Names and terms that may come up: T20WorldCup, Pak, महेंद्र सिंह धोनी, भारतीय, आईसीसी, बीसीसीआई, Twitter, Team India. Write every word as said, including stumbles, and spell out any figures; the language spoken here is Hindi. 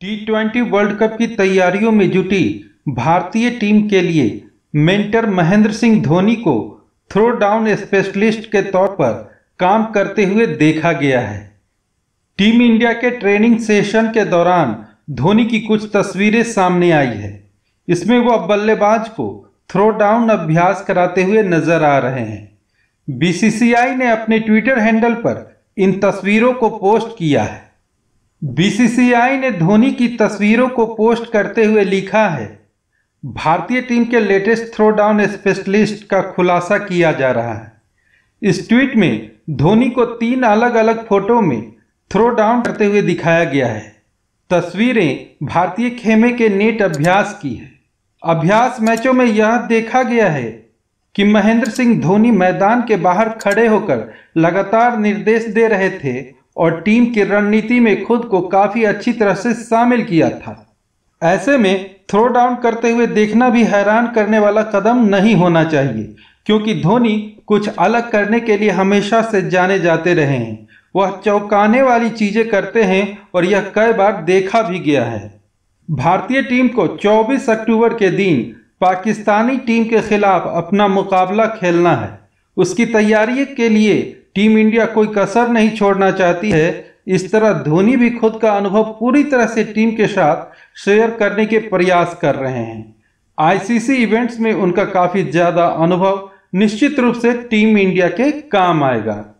टी ट्वेंटी वर्ल्ड कप की तैयारियों में जुटी भारतीय टीम के लिए मेंटर महेंद्र सिंह धोनी को थ्रो डाउन स्पेशलिस्ट के तौर पर काम करते हुए देखा गया है। टीम इंडिया के ट्रेनिंग सेशन के दौरान धोनी की कुछ तस्वीरें सामने आई है। इसमें वह बल्लेबाज को थ्रो डाउन अभ्यास कराते हुए नजर आ रहे हैं। बीसीसीआई ने अपने ट्विटर हैंडल पर इन तस्वीरों को पोस्ट किया है। बीसीसीआई ने धोनी की तस्वीरों को पोस्ट करते हुए लिखा है, भारतीय टीम के लेटेस्ट थ्रो डाउन स्पेशलिस्ट का खुलासा किया जा रहा है। इस ट्वीट में धोनी को तीन अलग अलग फोटो में थ्रो डाउन करते हुए दिखाया गया है। तस्वीरें भारतीय खेमे के नेट अभ्यास की है। अभ्यास मैचों में यह देखा गया है कि महेंद्र सिंह धोनी मैदान के बाहर खड़े होकर लगातार निर्देश दे रहे थे और टीम की रणनीति में खुद को काफी अच्छी तरह से शामिल किया था। ऐसे में थ्रो डाउन करते हुए देखना भी हैरान करने वाला कदम नहीं होना चाहिए, क्योंकि धोनी कुछ अलग करने के लिए हमेशा से जाने जाते रहे हैं। वह चौंकाने वाली चीजें करते हैं और यह कई बार देखा भी गया है। भारतीय टीम को चौबीस अक्टूबर के दिन पाकिस्तानी टीम के खिलाफ अपना मुकाबला खेलना है। उसकी तैयारी के लिए टीम इंडिया कोई कसर नहीं छोड़ना चाहती है। इस तरह धोनी भी खुद का अनुभव पूरी तरह से टीम के साथ शेयर करने के प्रयास कर रहे हैं। आईसीसी इवेंट्स में उनका काफ़ी ज़्यादा अनुभव निश्चित रूप से टीम इंडिया के काम आएगा।